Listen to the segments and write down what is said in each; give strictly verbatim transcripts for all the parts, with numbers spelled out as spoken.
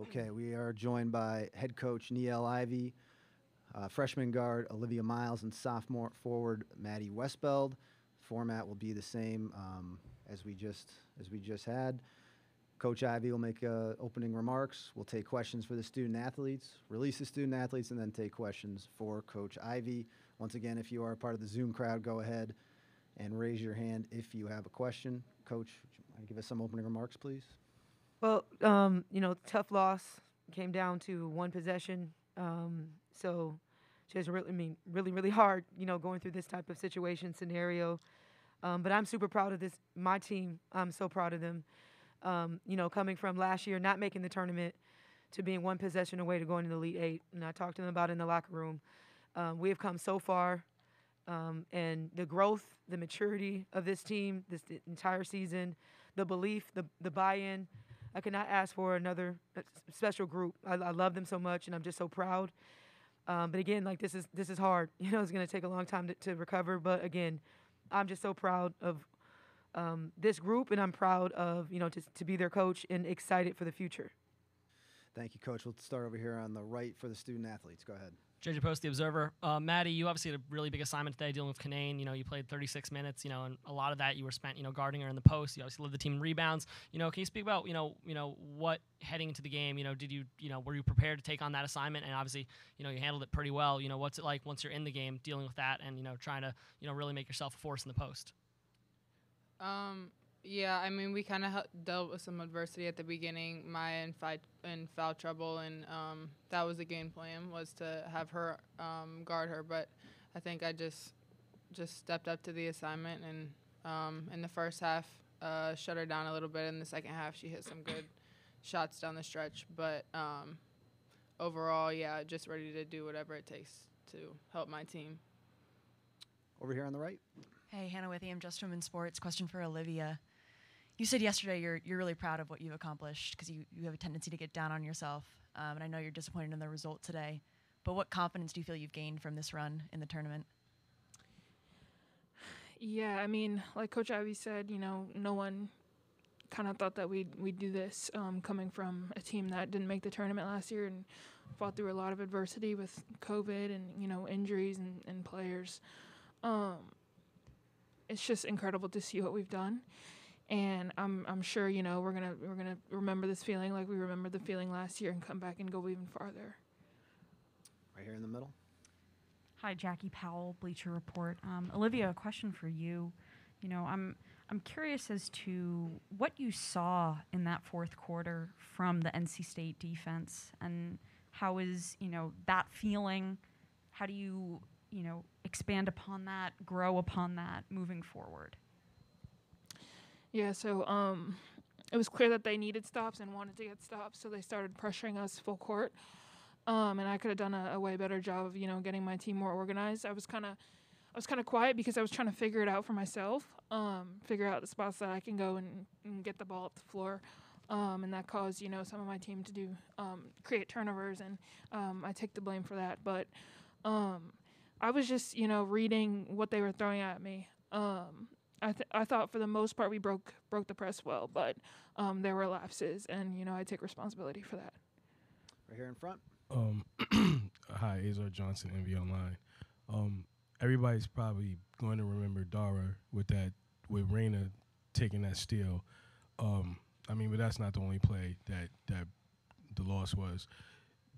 Okay, we are joined by head coach Niele Ivey, uh, freshman guard Olivia Miles, and sophomore forward Maddie Westbeld. Format will be the same um, as we just as we just had. Coach Ivey will make uh, opening remarks. We'll take questions for the student athletes, release the student athletes, and then take questions for Coach Ivey. Once again, if you are a part of the Zoom crowd, go ahead and raise your hand if you have a question. Coach, would you mind give us some opening remarks, please? Well, um, you know, tough loss. Came down to one possession. Um, so just really, I mean, really, really hard, you know, going through this type of situation, scenario. Um, but I'm super proud of this, my team. I'm so proud of them. Um, you know, coming from last year, not making the tournament, to being one possession away to going to the Elite Eight. And I talked to them about it in the locker room. Um, we have come so far. Um, and the growth, the maturity of this team, this the entire season, the belief, the, the buy-in. I could not ask for another special group. I, I love them so much, and I'm just so proud. Um, but again, like this is this is hard. You know, it's going to take a long time to, to recover. But again, I'm just so proud of um, this group, and I'm proud of you know to to be their coach and excited for the future. Thank you, Coach. We'll start over here on the right for the student athletes. Go ahead. J J Post, the Observer. Uh, Maddie, you obviously had a really big assignment today dealing with Cunane. You know, you played thirty-six minutes. You know, and a lot of that you were spent, you know, guarding her in the post. You obviously led the team in rebounds. You know, can you speak about, you know, you know what heading into the game? You know, did you, you know, were you prepared to take on that assignment? And obviously, you know, you handled it pretty well. You know, what's it like once you're in the game dealing with that and you know trying to, you know, really make yourself a force in the post? Um. Yeah, I mean, we kind of dealt with some adversity at the beginning, Maya in, fight, in foul trouble, and um, that was the game plan, was to have her um, guard her. But I think I just just stepped up to the assignment, and um, in the first half, uh, shut her down a little bit. In the second half, she hit some good shots down the stretch. But um, overall, yeah, just ready to do whatever it takes to help my team. Over here on the right. Hey, Hannah Withy, I'm just from In Sports. Question for Olivia. You said yesterday you're, you're really proud of what you've accomplished because you, you have a tendency to get down on yourself. Um, and I know you're disappointed in the result today. But what confidence do you feel you've gained from this run in the tournament? Yeah, I mean, like Coach Ivey said, you know, no one kind of thought that we'd, we'd do this um, coming from a team that didn't make the tournament last year and fought through a lot of adversity with COVID and, you know, injuries and, and players. Um, it's just incredible to see what we've done. And I'm I'm sure, you know, we're gonna we're gonna remember this feeling like we remembered the feeling last year and come back and go even farther. Right here in the middle. Hi, Jackie Powell, Bleacher Report. Um, Olivia, a question for you. You know, I'm I'm curious as to what you saw in that fourth quarter from the N C State defense, and how is, you know, that feeling? How do you, you know, expand upon that, grow upon that moving forward? Yeah, so um, it was clear that they needed stops and wanted to get stops, so they started pressuring us full court. Um, and I could have done a, a way better job of, you know, getting my team more organized. I was kind of I was kind of quiet because I was trying to figure it out for myself, um, figure out the spots that I can go and, and get the ball up the floor. Um, and that caused, you know, some of my team to do um, create turnovers, and um, I take the blame for that. But um, I was just, you know, reading what they were throwing at me. Um, I th I thought for the most part we broke broke the press well, but um, there were lapses, and you know I take responsibility for that. Right here in front. Um, hi, Azar Johnson, N B Online. Um, everybody's probably going to remember Dara with that with Raina taking that steal. Um, I mean, but that's not the only play that that the loss was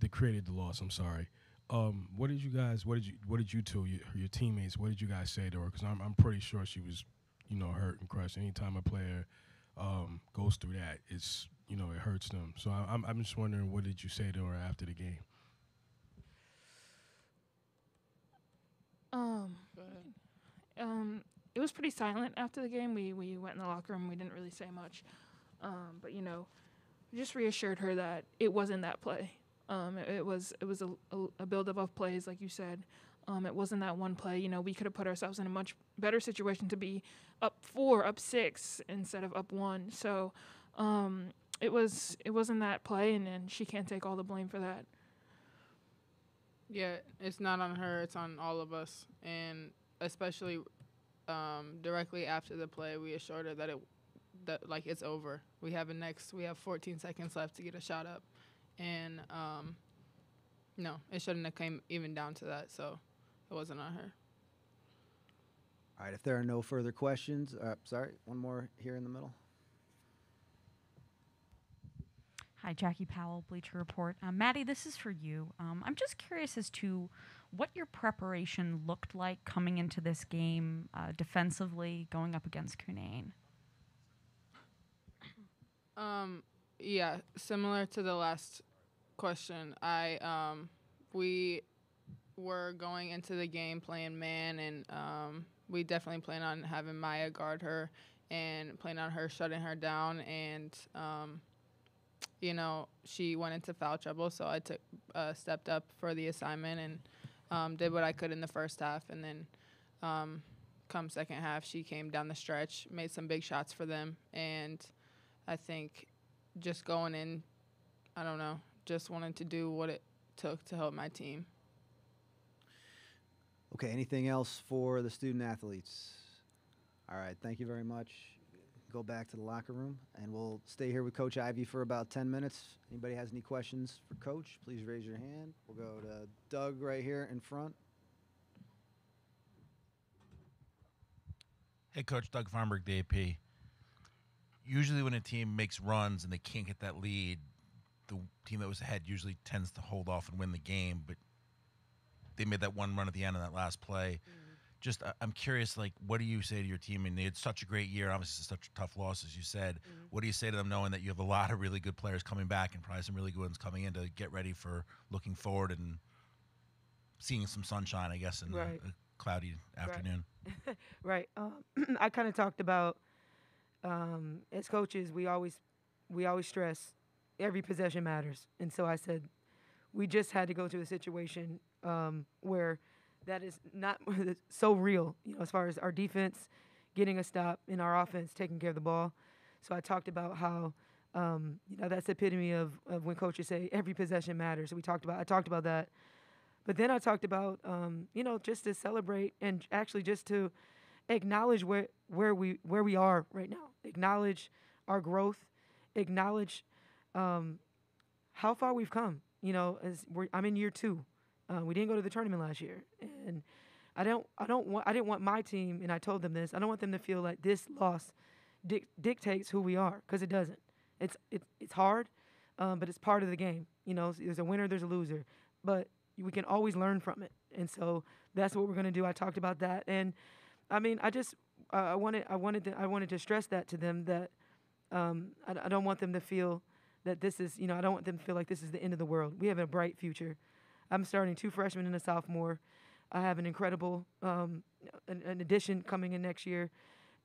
that created the loss. I'm sorry. Um, what did you guys? What did you? What did you two, your, your teammates? What did you guys say to her? Because I'm, I'm pretty sure she was, you know, hurt and crushed. Anytime a player um, goes through that, it's, you know, it hurts them. So I, I'm, I'm just wondering, what did you say to her after the game? Um, um, it was pretty silent after the game. We we went in the locker room. We didn't really say much, um, but you know, we just reassured her that it wasn't that play. Um, it, it was it was a, a buildup of plays, like you said. Um, it wasn't that one play. You know, we could have put ourselves in a much better situation to be up four, up six instead of up one. So um, it was it wasn't that play, and, and she can't take all the blame for that. Yeah, it's not on her. It's on all of us, and especially um, directly after the play, we assured her that it that like it's over. We have a next. We have fourteen seconds left to get a shot up. and um, no, it shouldn't have came even down to that, so it wasn't on her. All right, if there are no further questions, uh, sorry, one more here in the middle. Hi, Jackie Powell, Bleacher Report. Um, Maddie, this is for you. Um, I'm just curious as to what your preparation looked like coming into this game uh, defensively going up against Cunane. Um, yeah, similar to the last question, I um, we were going into the game playing man, and um, we definitely plan on having Maya guard her and plan on her shutting her down. And, um, you know, she went into foul trouble, so I took uh, stepped up for the assignment and um, did what I could in the first half. And then um, come second half, she came down the stretch, made some big shots for them, and I think just going in, I don't know, just wanted to do what it took to help my team. Okay, anything else for the student-athletes? All right, thank you very much. Go back to the locker room, and we'll stay here with Coach Ivey for about ten minutes. Anybody has any questions for Coach, please raise your hand. We'll go to Doug right here in front. Hey, Coach. Doug Farnberg, the A P. Usually when a team makes runs and they can't get that lead, the team that was ahead usually tends to hold off and win the game, but they made that one run at the end of that last play. Mm-hmm. Just uh, I'm curious, like, what do you say to your team? And they had such a great year, obviously such a tough loss, as you said. Mm-hmm. What do you say to them knowing that you have a lot of really good players coming back and probably some really good ones coming in to get ready for looking forward and seeing some sunshine, I guess, in right. a, a cloudy afternoon? Right. right. Um, I kind of talked about Um, as coaches, we always we always stress every possession matters. And so I said, we just had to go to a situation um, where that is not so real, you know, as far as our defense getting a stop and our offense taking care of the ball. So I talked about how, um, you know, that's the epitome of, of when coaches say every possession matters. So we talked about, I talked about that. But then I talked about, um, you know, just to celebrate and actually just to acknowledge where, where we where we are right now. Acknowledge our growth. Acknowledge um, how far we've come. You know, as we're, I'm in year two. Uh, we didn't go to the tournament last year, and I don't I don't want I didn't want my team, and I told them this. I don't want them to feel like this loss dic dictates who we are, because it doesn't. It's it, it's hard, um, but it's part of the game. You know, there's a winner, there's a loser, but we can always learn from it, and so that's what we're gonna do. I talked about that, and I mean, I just uh, I wanted I wanted to, I wanted to stress that to them, that um, I, I don't want them to feel that this is, you know, I don't want them to feel like this is the end of the world. We have a bright future. I'm starting two freshmen and a sophomore. I have an incredible um, an, an addition coming in next year,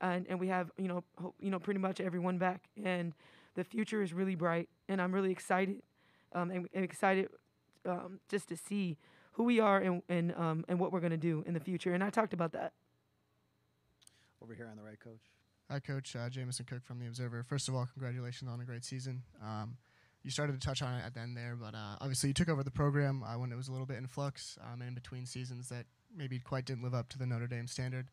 and and we have you know ho you know pretty much everyone back, and the future is really bright, and I'm really excited, um, and, and excited um, just to see who we are and and um, and what we're gonna do in the future. And I talked about that. Over here on the right, Coach. Hi, Coach. Uh, Jamison Cook from The Observer. First of all, congratulations on a great season. Um, you started to touch on it at the end there, but uh, obviously you took over the program uh, when it was a little bit in flux um, and in between seasons that maybe quite didn't live up to the Notre Dame standard.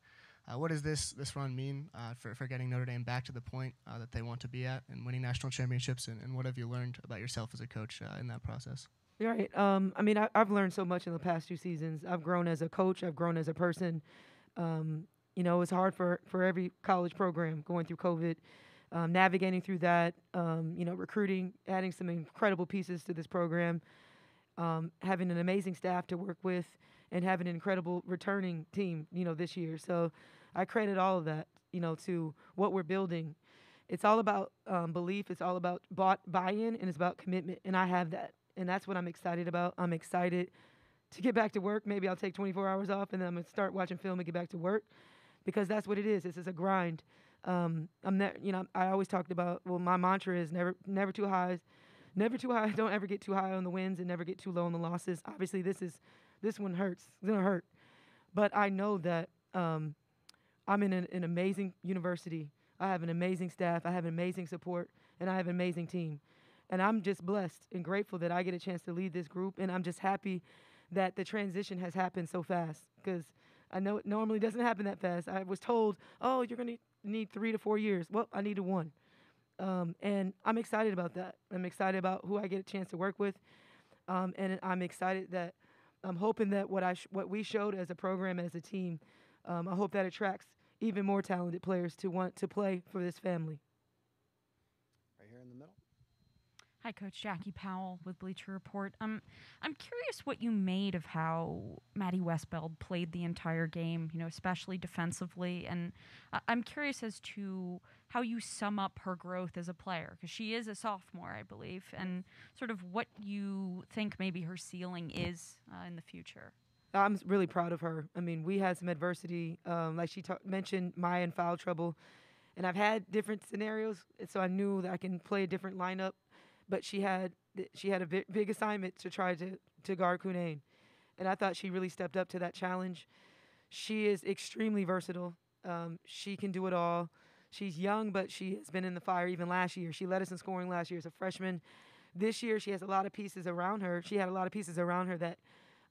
Uh, what does this this run mean uh, for, for getting Notre Dame back to the point uh, that they want to be at and winning national championships, and, and what have you learned about yourself as a coach uh, in that process? You're right. Um, I mean, I, I've learned so much in the past two seasons. I've grown as a coach. I've grown as a person. Um, You know, it's hard for, for every college program going through COVID, um, navigating through that, um, you know, recruiting, adding some incredible pieces to this program, um, having an amazing staff to work with, and having an incredible returning team, you know, this year. So I credit all of that, you know, to what we're building. It's all about um, belief. It's all about bought, buy-in, and it's about commitment, and I have that. And that's what I'm excited about. I'm excited to get back to work. Maybe I'll take twenty-four hours off, and then I'm going to start watching film and get back to work. Because that's what it is. This is a grind. Um, I'm not, you know, I always talked about. Well, my mantra is never, never too high, never too high. Don't ever get too high on the wins, and never get too low on the losses. Obviously, this is, this one hurts. It's gonna hurt, but I know that um, I'm in an, an amazing university. I have an amazing staff. I have amazing support, and I have an amazing team. And I'm just blessed and grateful that I get a chance to lead this group. And I'm just happy that the transition has happened so fast, because I know it normally doesn't happen that fast. I was told, oh, you're going to need three to four years. Well, I needed one. Um, and I'm excited about that. I'm excited about who I get a chance to work with. Um, and I'm excited that I'm hoping that what I sh- what we showed as a program, as a team, um, I hope that attracts even more talented players to want to play for this family. Right here in the middle. Hi, Coach Jackie Powell with Bleacher Report. Um, I'm curious what you made of how Maddie Westbeld played the entire game, you know, especially defensively. And uh, I'm curious as to how you sum up her growth as a player, because she is a sophomore, I believe, and sort of what you think maybe her ceiling is uh, in the future. I'm really proud of her. I mean, we had some adversity. Um, like she ta- mentioned, Maya in foul trouble. And I've had different scenarios, so I knew that I can play a different lineup. But she had she had a big, big assignment to try to, to guard Cunane. And I thought she really stepped up to that challenge. She is extremely versatile. Um, she can do it all. She's young, but she has been in the fire even last year. She led us in scoring last year as a freshman. This year she has a lot of pieces around her. She had a lot of pieces around her that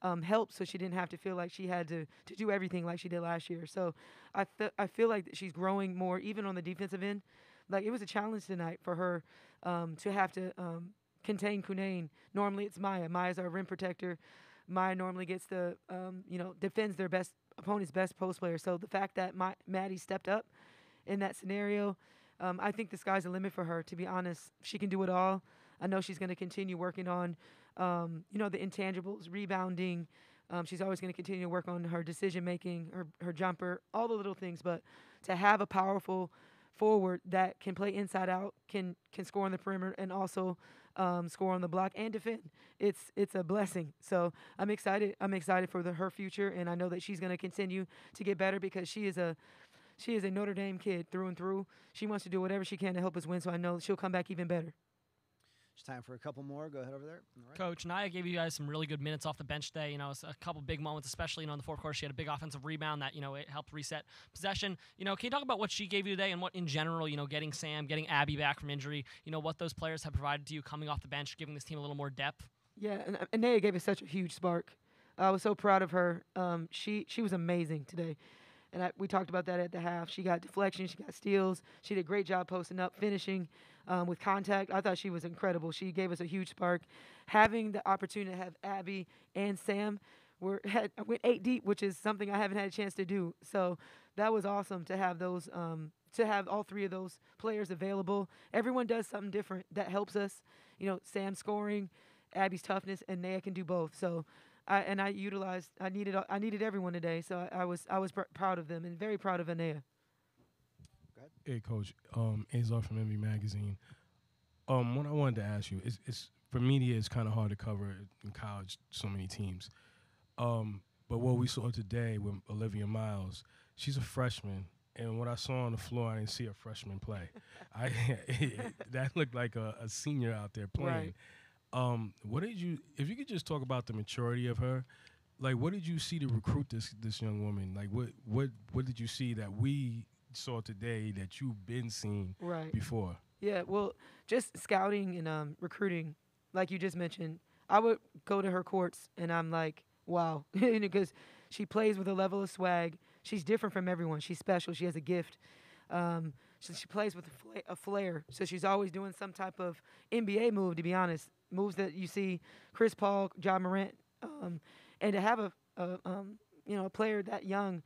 um, helped, so she didn't have to feel like she had to, to do everything like she did last year. So I, fe- I feel like she's growing more, even on the defensive end. Like, it was a challenge tonight for her um, to have to um, contain Cunane. Normally it's Maya. Maya's our rim protector. Maya normally gets the, um, you know, defends their best opponent's best post player. So the fact that my, Maddie stepped up in that scenario, um, I think the sky's the limit for her, to be honest. She can do it all. I know she's going to continue working on, um, you know, the intangibles, rebounding. Um, she's always going to continue to work on her decision-making, her, her jumper, all the little things. But to have a powerful forward that can play inside out, can can score on the perimeter, and also um, score on the block and defend. It's it's a blessing. So I'm excited. I'm excited for the, her future, and I know that she's going to continue to get better because she is a she is a Notre Dame kid through and through. She wants to do whatever she can to help us win. So I know she'll come back even better. It's time for a couple more. Go ahead over there. On the right. Coach, Naya gave you guys some really good minutes off the bench today. You know, a couple big moments, especially, you know, in the fourth quarter. She had a big offensive rebound that, you know, it helped reset possession. You know, can you talk about what she gave you today and what, in general, you know, getting Sam, getting Abby back from injury, you know, what those players have provided to you coming off the bench, giving this team a little more depth? Yeah, and, and Naya gave us such a huge spark. I was so proud of her. Um, she, she was amazing today. And I, we talked about that at the half. She got deflections. She got steals. She did a great job posting up, finishing um, with contact. I thought she was incredible. She gave us a huge spark. Having the opportunity to have Abby and Sam, were, had, I went eight deep, which is something I haven't had a chance to do. So that was awesome to have those, um, to have all three of those players available. Everyone does something different that helps us. You know, Sam scoring, Abby's toughness, and Naya can do both. So. I, and I utilized. I needed. I needed everyone today, so I, I was. I was pr- proud of them and very proud of Anea. Go ahead. Hey, Coach. Um, Azar from Envy Magazine. Um, what I wanted to ask you is, it's for media, it's kind of hard to cover in college so many teams. Um, but what we saw today with Olivia Miles, she's a freshman, and what I saw on the floor, I didn't see a freshman play. I that looked like a, a senior out there playing. Right. Um, what did you, if you could just talk about the maturity of her, like what did you see to recruit this this young woman? Like what what, what did you see that we saw today that you've been seeing right. before? Yeah, well, just scouting and um, recruiting, like you just mentioned, I would go to her courts and I'm like, wow, because she plays with a level of swag. She's different from everyone. She's special. She has a gift. Um, so she plays with a, fla- a flair. So she's always doing some type of N B A move, to be honest. Moves that you see Chris Paul, Ja Morant, um, and to have a, a um, you know, a player that young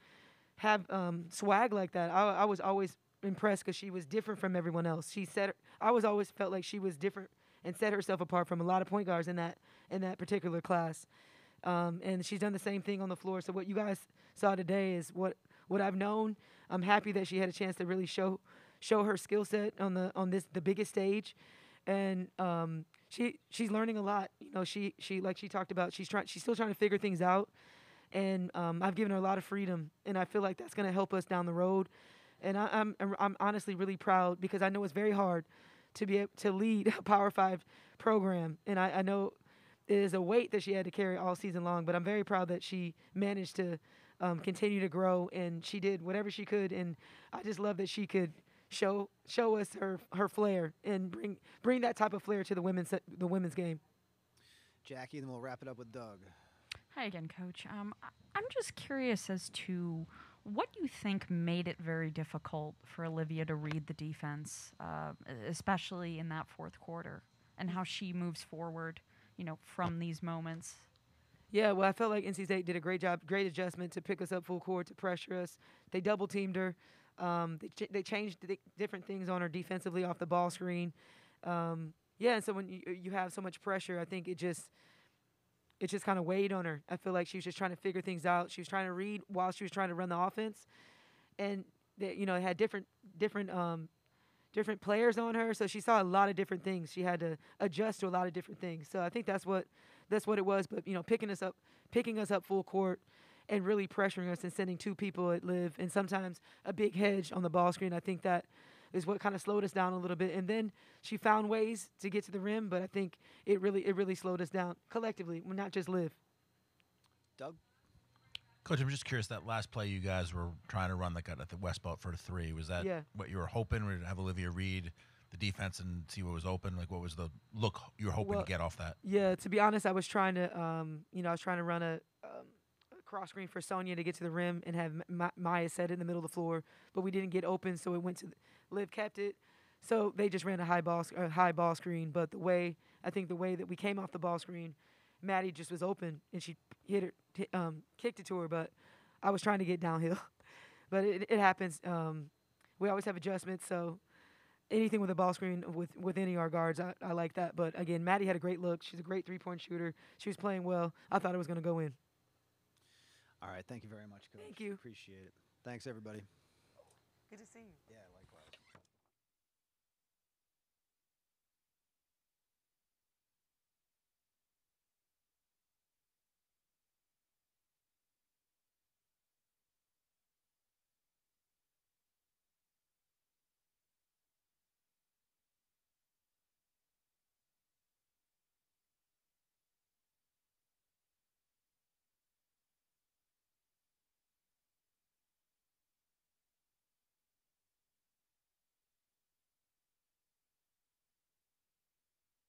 have um, swag like that, I, I was always impressed because she was different from everyone else. She set her, I was always felt like she was different and set herself apart from a lot of point guards in that in that particular class. Um, and she's done the same thing on the floor. So what you guys saw today is what what I've known. I'm happy that she had a chance to really show show her skill set on the on this the biggest stage, and. Um, She she's learning a lot, you know. She she like she talked about. She's trying. She's still trying to figure things out, and um, I've given her a lot of freedom, and I feel like that's gonna help us down the road. And I, I'm I'm honestly really proud because I know it's very hard to be able to lead a Power Five program, and I, I know it is a weight that she had to carry all season long. But I'm very proud that she managed to um, continue to grow, and she did whatever she could. And I just love that she could. Show show us her, her flair and bring bring that type of flair to the women's the women's game. Jackie, then we'll wrap it up with Doug. Hi again, Coach. Um, I'm just curious as to What do you think made it very difficult for Olivia to read the defense, uh, especially in that fourth quarter, and how she moves forward, you know, from these moments? Yeah, well, I felt like N C State did a great job, great adjustment to pick us up full court, to pressure us. They double-teamed her. Um, they, ch they changed th different things on her defensively off the ball screen. Um, yeah, and so when you, you have so much pressure, I think it just it just kind of weighed on her. I feel like she was just trying to figure things out. She was trying to read while she was trying to run the offense. And, they, you know, it had different different um, different players on her, so she saw a lot of different things. She had to adjust to a lot of different things. So I think that's what that's what it was. But you know, picking us up, picking us up full court, and really pressuring us and sending two people at live, and sometimes a big hedge on the ball screen. I think that is what kind of slowed us down a little bit. And then she found ways to get to the rim, but I think it really it really slowed us down collectively, not just live. Doug. Coach, I'm just curious, that last play you guys were trying to run like at the Westbelt for three, was that yeah. what you were hoping? Or have Olivia read the defense and see what was open? Like, what was the look you were hoping well, to get off that? Yeah, to be honest, I was trying to, um, you know, I was trying to run a, um, a cross screen for Sonya to get to the rim and have Ma Maya set it in the middle of the floor, but we didn't get open, so it went to, Liv kept it. So they just ran a high ball, a high ball screen, but the way, I think the way that we came off the ball screen, Maddie just was open, and she hit her, t um, kicked it to her. But I was trying to get downhill, but it, it happens. Um, we always have adjustments, so anything with a ball screen with with any of our guards, I, I like that. But again, Maddie had a great look. She's a great three-point shooter. She was playing well. I thought it was going to go in. All right, thank you very much, Coach. Thank you. Appreciate it. Thanks, everybody. Good to see you. Yeah.